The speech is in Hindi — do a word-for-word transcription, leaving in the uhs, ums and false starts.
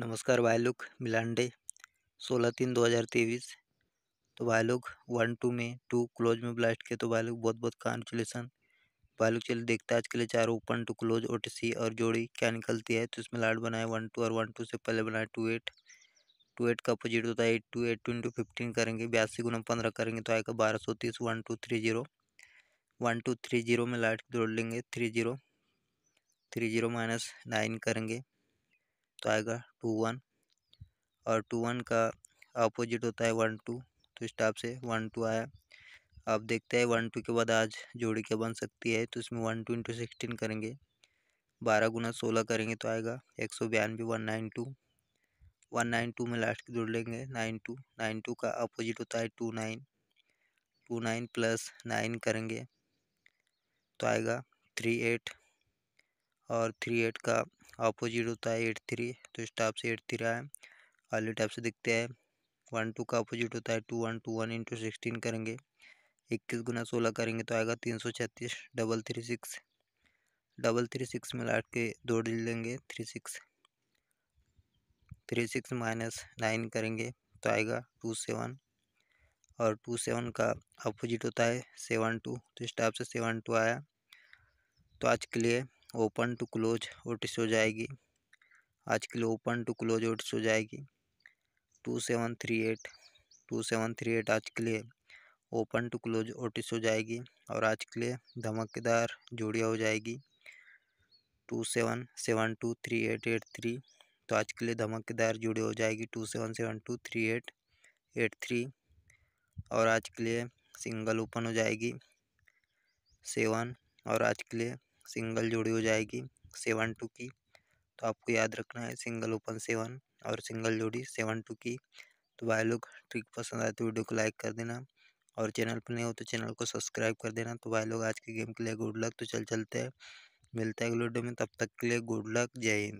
नमस्कार भाई लोग, मिलान डे सोलह तीन दो हज़ार तेईस। तो भाई लोग वन टू में टू क्लोज में ब्लास्ट किए, तो भाई लोग बहुत बहुत कॉन्ग्रेचुलेसन भाई लोग। चलिए देखते हैं आज के लिए चार ओपन टू क्लोज ओटीसी और जोड़ी क्या निकलती है। तो इसमें लाट बनाए वन टू और वन टू से पहले बनाए टू एट। टू एट का अपोजिट होता है eight two. Eight two into fifteen करेंगे, बयासी गुना पंद्रह करेंगे तो आएगा बारह सौ तीस। One two three zero one two three zero में लाट जोड़ लेंगे three zero three zero minus nine करेंगे तो आएगा टू वन। और टू वन का अपोजिट होता है वन टू, तो स्टाफ से वन टू आया। अब देखते हैं वन टू के बाद आज जोड़ी क्या बन सकती है। तो इसमें वन टू इंटू सिक्सटीन करेंगे, बारह गुना सोलह करेंगे तो आएगा एक सौ बयानवे। One nine two one nine two में लास्ट जोड़ लेंगे नाइन टू। नाइन टू का अपोजिट होता है two nine. Two nine plus nine करेंगे तो आएगा थ्री एट। और थ्री एट का अपोजिट होता है एट थ्री, तो स्टाफ से एट थ्री आए। आली टाइप से दिखते हैं वन टू का अपोजिट होता है two one. Two one into sixteen करेंगे, इक्कीस गुना सोलह करेंगे तो आएगा तीन सौ छत्तीस। Double three six double three six में लाट के दो जोड़ लेंगे three six. Three six minus nine करेंगे तो आएगा टू सेवन। और टू सेवन का अपोजिट होता है सेवन टू, तो स्टाफ से सेवन टू आया। तो आज के लिए ओपन टू क्लोज ओटीसी हो जाएगी। आज के लिए ओपन टू क्लोज ओटीसी हो जाएगी two seven three eight. Two seven three eight आज के लिए ओपन टू क्लोज ओटीसी हो जाएगी। और आज के लिए धमाकेदार जोड़ियाँ हो जाएगी two seven seven two three eight eight three. तो आज के लिए धमाकेदार जोड़ियाँ हो जाएगी two seven seven two three eight eight three. और आज के लिए सिंगल ओपन हो जाएगी सेवन। और आज के लिए सिंगल जोड़ी हो जाएगी सेवन टू की। तो आपको याद रखना है सिंगल ओपन सेवन और सिंगल जोड़ी सेवन टू की। तो भाई लोग ट्रिक पसंद आए तो वीडियो को लाइक कर देना, और चैनल पर नहीं हो तो चैनल को सब्सक्राइब कर देना। तो भाई लोग आज के गेम के लिए गुड लक। तो चल चलते हैं, मिलते हैं अगले वीडियो में। तब तक के लिए गुड लक, जय हिंद।